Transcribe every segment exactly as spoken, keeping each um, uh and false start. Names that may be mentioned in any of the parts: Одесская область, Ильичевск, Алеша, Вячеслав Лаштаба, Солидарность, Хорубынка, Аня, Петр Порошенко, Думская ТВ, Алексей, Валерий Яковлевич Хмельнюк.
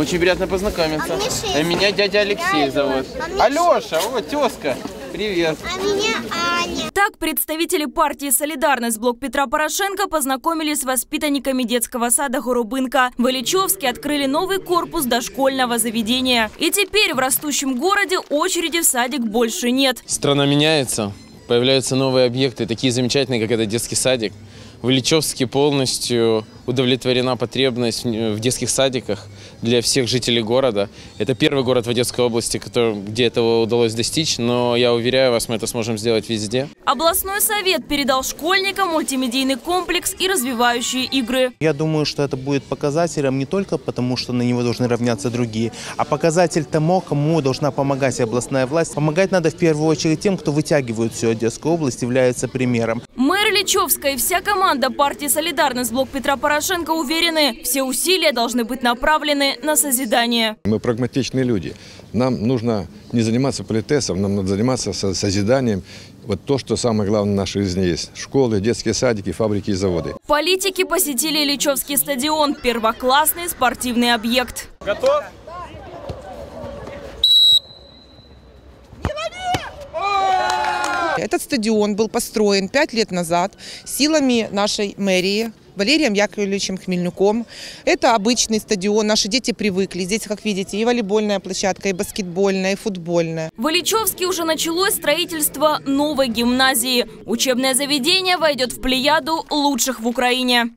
Очень приятно познакомиться. А меня дядя Алексей зовут. Алеша, о, тезка. Привет. А меня Аня. Так представители партии «Солидарность» блок Петра Порошенко познакомились с воспитанниками детского сада Хорубынка. В Ильичевске открыли новый корпус дошкольного заведения. И теперь в растущем городе очереди в садик больше нет. Страна меняется, появляются новые объекты, такие замечательные, как этот детский садик. В Ильичевске полностью удовлетворена потребность в детских садиках для всех жителей города. Это первый город в Одесской области, который, где этого удалось достичь, но я уверяю вас, мы это сможем сделать везде. Областной совет передал школьникам мультимедийный комплекс и развивающие игры. Я думаю, что это будет показателем не только потому, что на него должны равняться другие, а показатель тому, кому должна помогать областная власть. Помогать надо в первую очередь тем, кто вытягивает всю Одесскую область, является примером. Мэр Ильичевска и вся команда партии «Солидарность» блок Петра Порошенко уверены, все усилия должны быть направлены на созидание. Мы прагматичные люди. Нам нужно не заниматься политесом, нам надо заниматься созиданием. Вот то, что самое главное в нашей жизни есть. Школы, детские садики, фабрики и заводы. Политики посетили Ильичевский стадион. Первоклассный спортивный объект. Готов? Этот стадион был построен пять лет назад силами нашей мэрии Валерием Яковлевичем Хмельнюком. Это обычный стадион, наши дети привыкли. Здесь, как видите, и волейбольная площадка, и баскетбольная, и футбольная. В Ильичевске уже началось строительство новой гимназии. Учебное заведение войдет в плеяду лучших в Украине.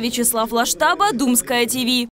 Вячеслав Лаштаба, Думская ТВ.